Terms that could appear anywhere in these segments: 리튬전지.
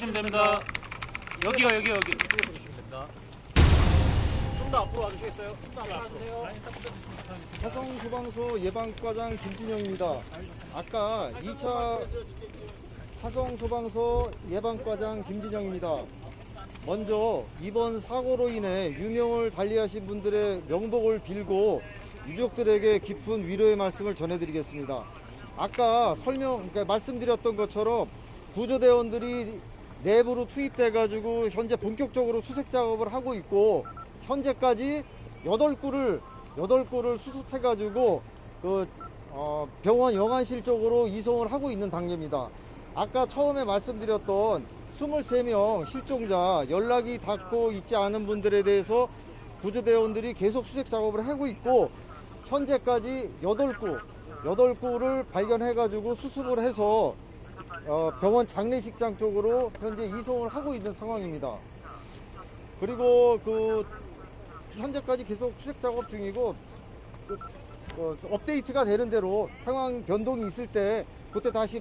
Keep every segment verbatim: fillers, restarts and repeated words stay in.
보시면 됩니다. 여기요, 여기요, 여기. 이쪽에서 보시면 됩니다. 좀 더 앞으로 와주시겠어요? 좀 더 앞으로 와주세요. 화성소방서 예방과장 김진영입니다. 아까 이 차 화성소방서 예방과장 김진영입니다. 먼저 이번 사고로 인해 유명을 달리하신 분들의 명복을 빌고 유족들에게 깊은 위로의 말씀을 전해드리겠습니다. 아까 설명, 그러니까 말씀드렸던 것처럼 구조대원들이 내부로 투입돼가지고 현재 본격적으로 수색 작업을 하고 있고, 현재까지 여덟 구를 여덟 구를 수습해가지고 그 어, 병원 영안실 쪽으로 이송을 하고 있는 단계입니다. 아까 처음에 말씀드렸던 이십삼 명 실종자, 연락이 닿고 있지 않은 분들에 대해서 구조대원들이 계속 수색 작업을 하고 있고, 현재까지 여덟 구, 여덟 구를 발견해가지고 수습을 해서 어, 병원 장례식장 쪽으로 현재 이송을 하고 있는 상황입니다. 그리고 그 현재까지 계속 수색 작업 중이고, 그, 어, 업데이트가 되는 대로 상황 변동이 있을 때 그때 다시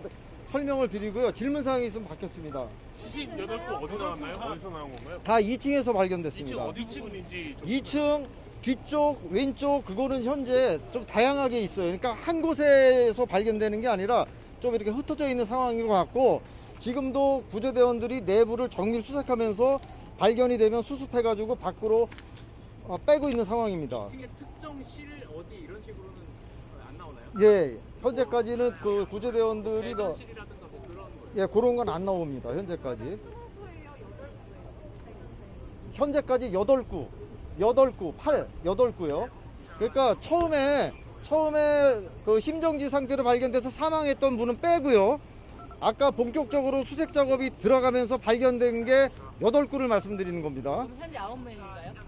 설명을 드리고요. 질문사항이 있으면 받겠습니다. 칠십팔 구 어디 나왔나요? 어디서 나온 건가요? 다 이 층에서 발견됐습니다. 이 층 어디쯤인지? 이 층 뒤쪽, 왼쪽, 그거는 현재 좀 다양하게 있어요. 그러니까 한 곳에서 발견되는 게 아니라 좀 이렇게 흩어져 있는 상황인 것 같고, 지금도 구조대원들이 내부를 정밀 수색하면서 발견이 되면 수습해가지고 밖으로 어, 빼고 있는 상황입니다. 이 층의 특정 실 어디 이런 식으로는 안 나오나요? 예, 현재까지는 그 구조대원들이 더 예, 그런 건 안 나옵니다. 현재까지. 현재까지 여덟 구, 여덟 구, 팔, 여덟 구요. 그러니까 처음에, 처음에 그 심정지 상태로 발견돼서 사망했던 분은 빼고요. 아까 본격적으로 수색 작업이 들어가면서 발견된 게 여덟 구를 말씀드리는 겁니다. 그럼 현재 아홉 명인가요?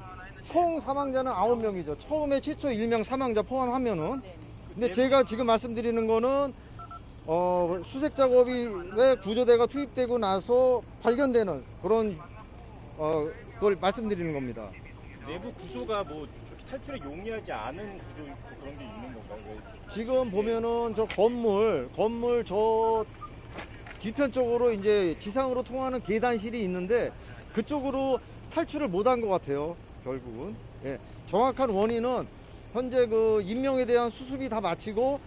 총 사망자는 아홉 명이죠. 처음에 최초 일 명 사망자 포함하면은. 근데 제가 지금 말씀드리는 거는 어, 수색 작업이 왜 구조대가 투입되고 나서 발견되는 그런 어, 그걸 말씀드리는 겁니다. 내부 구조가 뭐 탈출에 용이하지 않은 구조 그런 게 있는 건가요? 지금 보면은 저 건물, 건물 저 뒤편 쪽으로 이제 지상으로 통하는 계단실이 있는데 그쪽으로 탈출을 못한 것 같아요. 결국은. 예. 정확한 원인은 현재 그 인명에 대한 수습이 다 마치고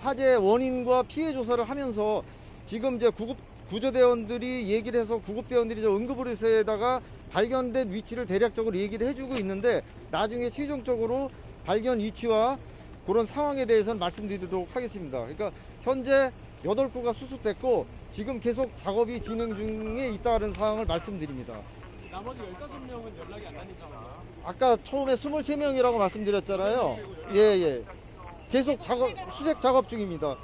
화재 원인과 피해 조사를 하면서 지금 이제 구급 구조대원들이 얘기를 해서 구급대원들이 저 응급의료소에다가 발견된 위치를 대략적으로 얘기를 해주고 있는데, 나중에 최종적으로 발견 위치와 그런 상황에 대해서는 말씀드리도록 하겠습니다. 그러니까 현재 여덟 구가 수습됐고 지금 계속 작업이 진행 중에 있다는 사항을 말씀드립니다. 나머지 열다섯 명은 연락이 안 되잖아요. 아까 처음에 이십삼 명이라고 말씀드렸잖아요. 예, 예. 계속 작업, 수색 작업 중입니다.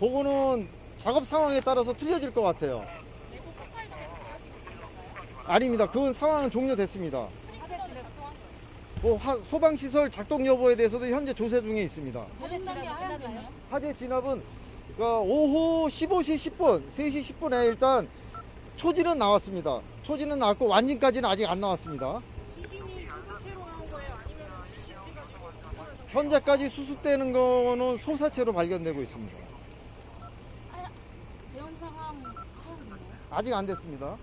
그거는 작업 상황에 따라서 틀려질 것 같아요. 아닙니다. 그건 상황은 종료됐습니다. 뭐 화, 소방시설 작동 여부에 대해서도 현재 조사 중에 있습니다. 화재 진압은 그러니까 오후 열다섯 시 십 분, 세 시 십 분에 일단 초지는 나왔습니다. 초지는 나왔고 완진까지는 아직 안 나왔습니다. 현재까지 수습되는 거는 소사체로 발견되고 있습니다. 대응 상황 아직 안 됐습니다.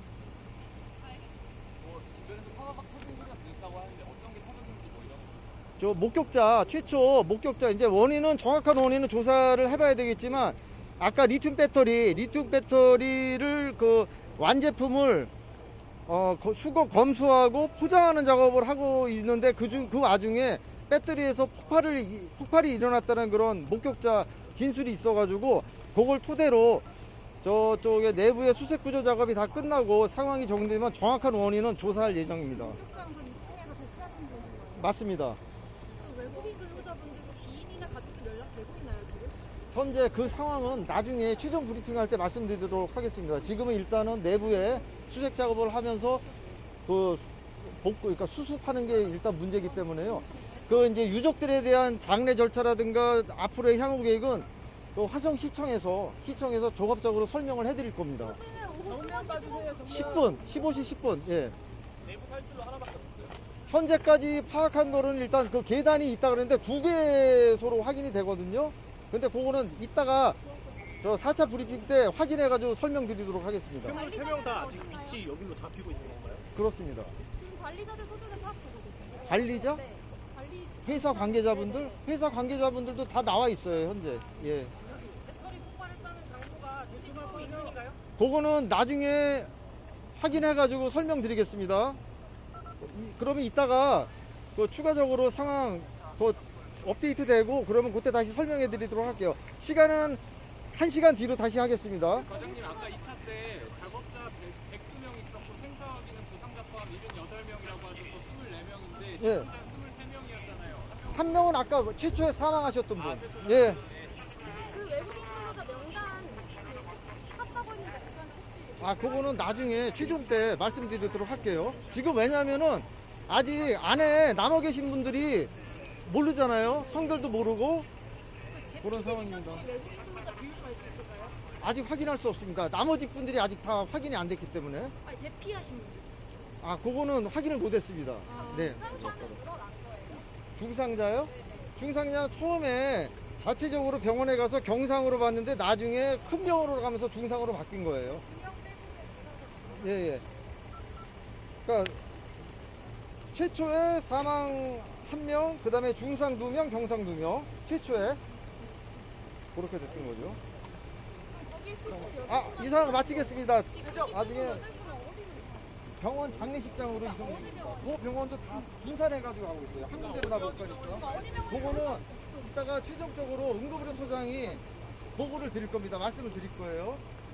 저 목격자 최초 목격자 이제 원인은 정확한 원인은 조사를 해봐야 되겠지만, 아까 리튬 배터리 리튬 배터리를 그 완제품을 어, 수거 검수하고 포장하는 작업을 하고 있는데 그중 그 와중에 배터리에서 폭발을, 폭발이 일어났다는 그런 목격자 진술이 있어가지고 그걸 토대로 저쪽에 내부의 수색 구조 작업이 다 끝나고 상황이 정리되면 정확한 원인은 조사할 예정입니다. 맞습니다. 외국인 근로자분들 지인이나 가족들 연락되고 있나요 지금? 현재 그 상황은 나중에 최종 브리핑할 때 말씀드리도록 하겠습니다. 지금은 일단은 내부에 수색 작업을 하면서 그 복구, 그러니까 수습하는 게 일단 문제이기 때문에요. 그 이제 유족들에 대한 장례 절차라든가 앞으로의 향후 계획은 또 화성 시청에서 시청에서 종합적으로 설명을 해드릴 겁니다. 십 분, 십오 시 십 분, 예. 내부 탈출로 하나밖에 없어요. 현재까지 파악한 거는 일단 그 계단이 있다 그랬는데 두 개소로 확인이 되거든요. 근데 그거는 이따가 저 사 차 브리핑 때 확인해가지고 설명드리도록 하겠습니다. 이십삼 명 다 지금 빛이 여기로 잡히고 있는 건가요? 그렇습니다. 지금 관리자를 소중히 파악하고 계세요. 관리자? 네. 관리... 회사 관계자분들? 네네. 회사 관계자분들도 다 나와 있어요, 현재. 예. 배터리 폭발했다는 장소가 조심하고 있는가요? 그거는 나중에 확인해가지고 설명드리겠습니다. 이, 그러면 이따가 그 추가적으로 상황 더 업데이트 되고 그러면 그때 다시 설명해 드리도록 할게요. 시간은 한 시간 뒤로 다시 하겠습니다. 과장님, 아까 이 차 때 작업자 백두 명 있었고 생사 확인은 부상자 포함 일흔여덟 명이라고 하셔서 스물네 명인데 예. 스물세 명이었잖아요. 한 명은 아까 최초에 사망하셨던 분. 아, 최초 예. 네. 그 외국인 근로자 명단 샀다고 했는데 혹시 아, 그거는 나중에 최종 때 말씀드리도록 할게요. 지금 왜냐면은 아직 안에 남아 계신 분들이 모르잖아요. 성별도 모르고 그 그런 상황입니다. 외국인 근로자 비율만 있을 수 있을까요? 아직 확인할 수 없습니다. 나머지 분들이 아직 다 확인이 안 됐기 때문에. 아니, 대피하신 분들. 아, 그거는 확인을 못 했습니다. 아, 네. 상자는 늘어난 거예요? 중상자요? 네네. 중상자는 처음에 자체적으로 병원에 가서 경상으로 봤는데 나중에 큰 병원으로 가면서 중상으로 바뀐 거예요. 예, 예. 그러니까 최초에 사망 한 명, 그 다음에 중상 두 명, 경상 두 명, 최초에 그렇게 됐던 거죠. 아, 이 상황 마치겠습니다. 나중에 병원 장례식장으로 이송해. 그 병원도 다 분산해가지고 하고 있어요. 한 군데로 다 볼 거니까. 그거는 이따가 최종적으로 응급의료 소장이 보고를 드릴 겁니다. 말씀을 드릴 거예요.